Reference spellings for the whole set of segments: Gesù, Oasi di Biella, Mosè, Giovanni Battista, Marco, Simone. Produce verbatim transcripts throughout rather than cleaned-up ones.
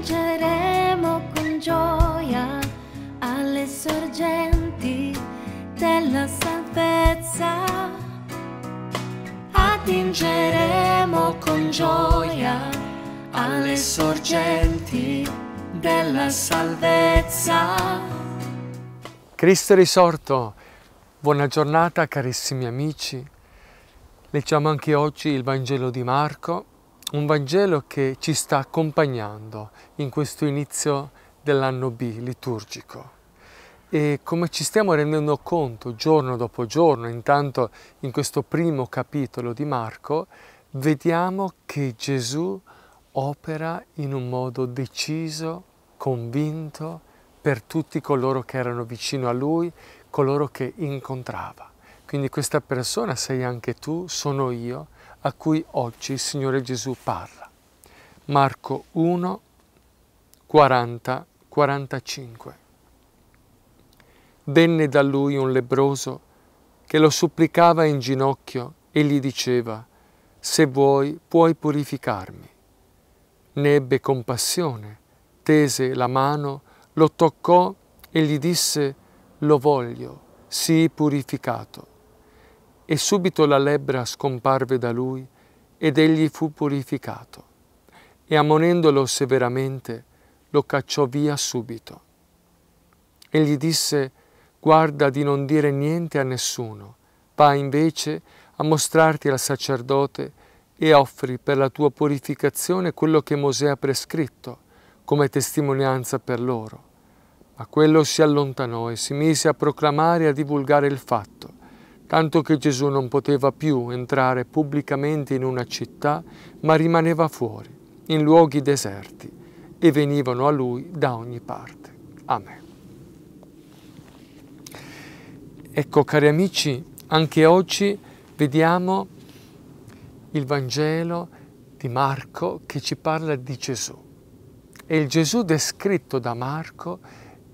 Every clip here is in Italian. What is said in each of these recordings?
piangeremo con gioia alle sorgenti della salvezza. Attingeremo con gioia alle sorgenti della salvezza. Cristo risorto, buona giornata carissimi amici. Leggiamo anche oggi il Vangelo di Marco, un Vangelo che ci sta accompagnando in questo inizio dell'anno B liturgico. E come ci stiamo rendendo conto giorno dopo giorno, intanto in questo primo capitolo di Marco, vediamo che Gesù opera in un modo deciso, convinto, per tutti coloro che erano vicino a Lui, coloro che incontrava. Quindi questa persona sei anche tu, sono io, a cui oggi il Signore Gesù parla. Marco uno, quaranta, quarantacinque. Venne da lui un lebbroso che lo supplicava in ginocchio e gli diceva: «Se vuoi, puoi purificarmi». Ne ebbe compassione, tese la mano, lo toccò e gli disse: «Lo voglio, sii purificato». E subito la lebbra scomparve da lui ed egli fu purificato. E ammonendolo severamente, lo cacciò via subito. E gli disse: «Guarda di non dire niente a nessuno, va invece a mostrarti al sacerdote e offri per la tua purificazione quello che Mosè ha prescritto, come testimonianza per loro». Ma quello si allontanò e si mise a proclamare e a divulgare il fatto, tanto che Gesù non poteva più entrare pubblicamente in una città, ma rimaneva fuori, in luoghi deserti, e venivano a Lui da ogni parte. Amen. Ecco, cari amici, anche oggi vediamo il Vangelo di Marco che ci parla di Gesù. E il Gesù descritto da Marco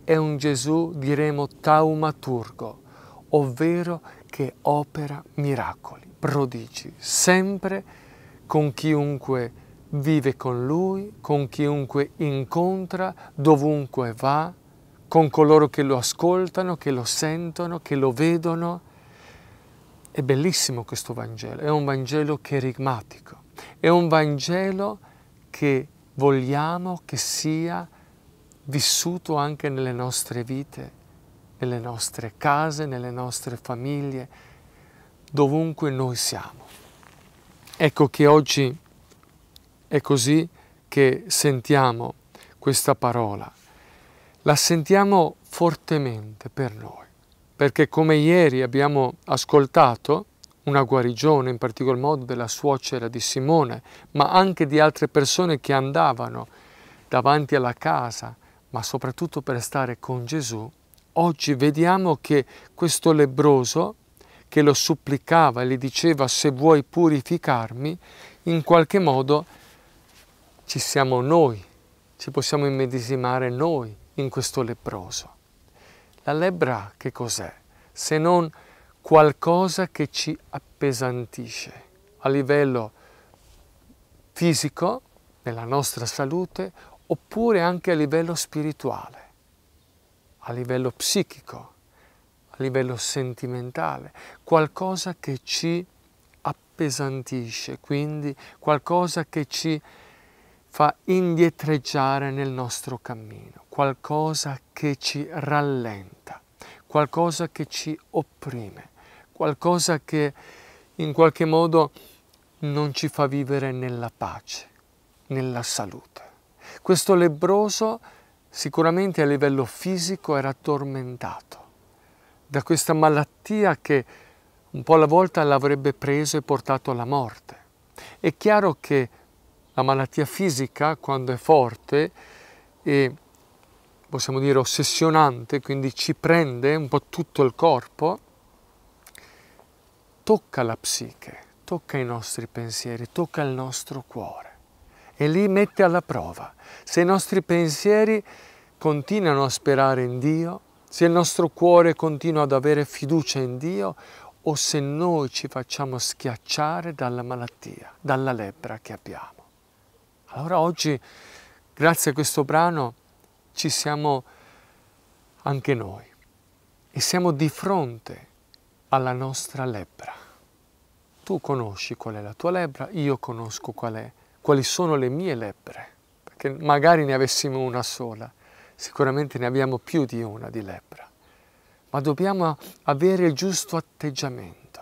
è un Gesù, diremo, taumaturgo, ovvero che opera miracoli, prodigi, sempre con chiunque vive con Lui, con chiunque incontra, dovunque va, con coloro che lo ascoltano, che lo sentono, che lo vedono. È bellissimo questo Vangelo, è un Vangelo cherigmatico, è un Vangelo che vogliamo che sia vissuto anche nelle nostre vite, nelle nostre case, nelle nostre famiglie, dovunque noi siamo. Ecco che oggi è così che sentiamo questa parola. La sentiamo fortemente per noi, perché come ieri abbiamo ascoltato una guarigione, in particolar modo della suocera di Simone, ma anche di altre persone che andavano davanti alla casa, ma soprattutto per stare con Gesù, oggi vediamo che questo lebbroso che lo supplicava e gli diceva: «Se vuoi purificarmi», in qualche modo ci siamo noi, ci possiamo immedesimare noi in questo lebbroso. La lebbra che cos'è? Se non qualcosa che ci appesantisce a livello fisico, nella nostra salute, oppure anche a livello spirituale, a livello psichico, a livello sentimentale, qualcosa che ci appesantisce, quindi qualcosa che ci fa indietreggiare nel nostro cammino, qualcosa che ci rallenta, qualcosa che ci opprime, qualcosa che in qualche modo non ci fa vivere nella pace, nella salute. Questo lebbroso sicuramente a livello fisico era tormentato da questa malattia che un po' alla volta l'avrebbe preso e portato alla morte. È chiaro che la malattia fisica, quando è forte e possiamo dire ossessionante, quindi ci prende un po' tutto il corpo, tocca la psiche, tocca i nostri pensieri, tocca il nostro cuore. E lì mette alla prova. Se i nostri pensieri continuano a sperare in Dio, se il nostro cuore continua ad avere fiducia in Dio, o se noi ci facciamo schiacciare dalla malattia, dalla lebbra che abbiamo. Allora oggi Grazie a questo brano ci siamo anche noi e siamo di fronte alla nostra lebbra. Tu conosci qual è la tua lebbra, io conosco qual è, quali sono le mie lebbre, perché magari ne avessimo una sola, sicuramente ne abbiamo più di una di lebbra, ma dobbiamo avere il giusto atteggiamento.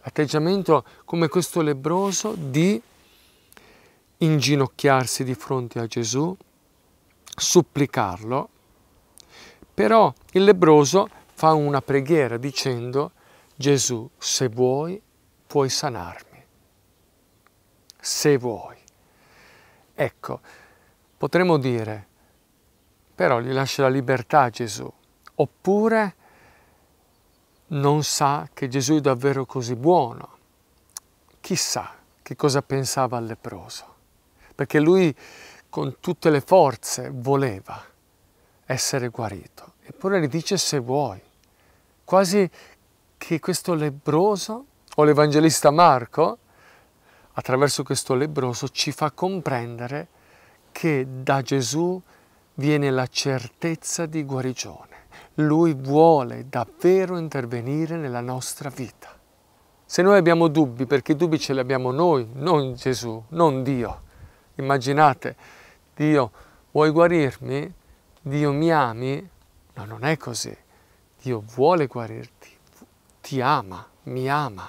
Atteggiamento come questo lebbroso di inginocchiarsi di fronte a Gesù, supplicarlo, però il lebbroso fa una preghiera dicendo: Gesù, se vuoi, puoi sanarmi, se vuoi. Ecco, potremmo dire, però gli lascia la libertà a Gesù, oppure non sa che Gesù è davvero così buono. Chissà che cosa pensava al leproso, perché lui con tutte le forze voleva essere guarito. Eppure gli dice se vuoi, quasi che questo lebbroso, o l'Evangelista Marco, attraverso questo lebbroso ci fa comprendere che da Gesù viene la certezza di guarigione. Lui vuole davvero intervenire nella nostra vita. Se noi abbiamo dubbi, perché i dubbi ce li abbiamo noi, non Gesù, non Dio. Immaginate, Dio, vuoi guarirmi? Dio, mi ami? No, non è così. Dio vuole guarirti, ti ama, mi ama.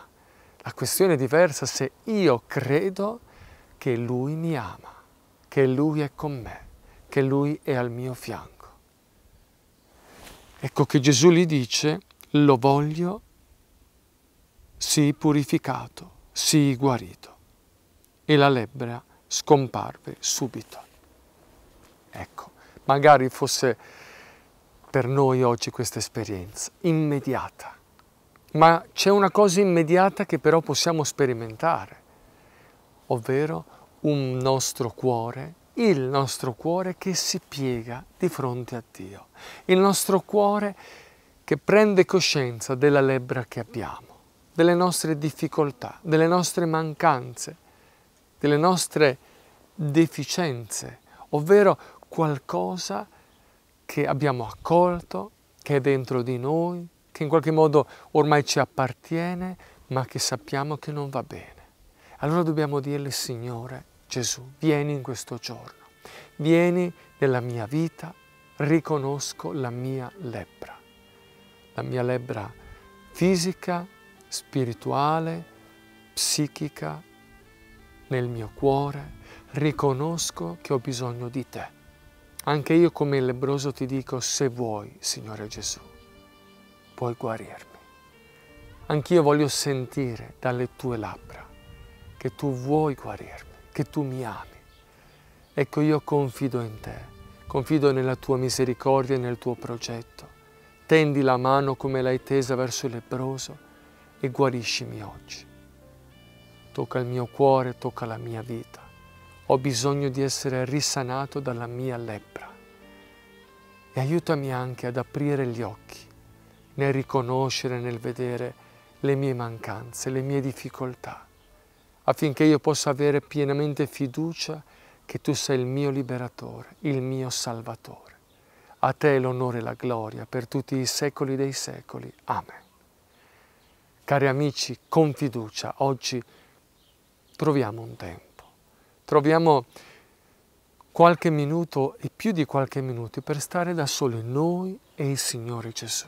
La questione è diversa se io credo che Lui mi ama, che Lui è con me, che Lui è al mio fianco. Ecco che Gesù gli dice: lo voglio, sii purificato, sii guarito. E la lebbra scomparve subito. Ecco, magari fosse per noi oggi questa esperienza immediata. Ma c'è una cosa immediata che però possiamo sperimentare, ovvero un nostro cuore, il nostro cuore che si piega di fronte a Dio, il nostro cuore che prende coscienza della lebbra che abbiamo, delle nostre difficoltà, delle nostre mancanze, delle nostre deficienze, ovvero qualcosa che abbiamo accolto, che è dentro di noi, che in qualche modo ormai ci appartiene, ma che sappiamo che non va bene. Allora dobbiamo dirle: Signore Gesù, vieni in questo giorno, vieni nella mia vita, riconosco la mia lebbra, la mia lebbra fisica, spirituale, psichica, nel mio cuore, riconosco che ho bisogno di te. Anche io come il lebbroso ti dico: se vuoi, Signore Gesù, puoi guarirmi. Anch'io voglio sentire dalle tue labbra che tu vuoi guarirmi, che tu mi ami. Ecco, io confido in te, confido nella tua misericordia e nel tuo progetto. Tendi la mano come l'hai tesa verso il lebbroso e guariscimi oggi. Tocca il mio cuore, tocca la mia vita. Ho bisogno di essere risanato dalla mia lebbra. E aiutami anche ad aprire gli occhi, nel riconoscere, nel vedere le mie mancanze, le mie difficoltà, affinché io possa avere pienamente fiducia che tu sei il mio liberatore, il mio salvatore. A te l'onore e la gloria per tutti i secoli dei secoli. Amen. Cari amici, con fiducia oggi troviamo un tempo, troviamo qualche minuto e più di qualche minuto per stare da soli noi e il Signore Gesù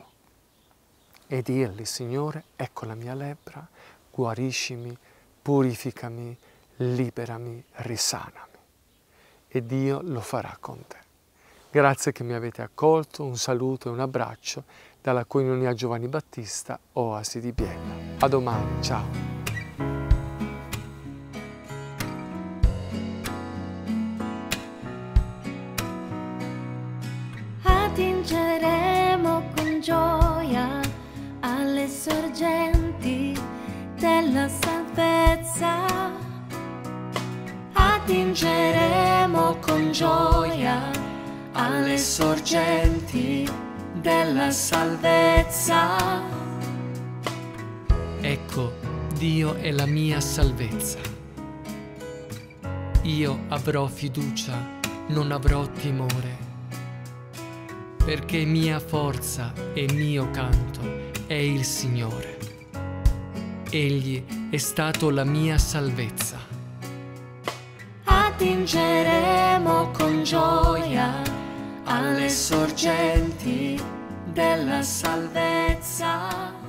e dirgli: Signore, ecco la mia lebbra, guariscimi, purificami, liberami, risanami. E Dio lo farà con te. Grazie che mi avete accolto, un saluto e un abbraccio dalla Comunità Giovanni Battista, Oasi di Biella. A domani, ciao! Attingeremo con gioia alle sorgenti della salvezza, attingeremo con gioia alle sorgenti della salvezza. Ecco, Dio è la mia salvezza. Io avrò fiducia non avrò timore, perché mia forza e mio canto è il Signore. Egli è stato la mia salvezza. Attingeremo con gioia alle sorgenti della salvezza.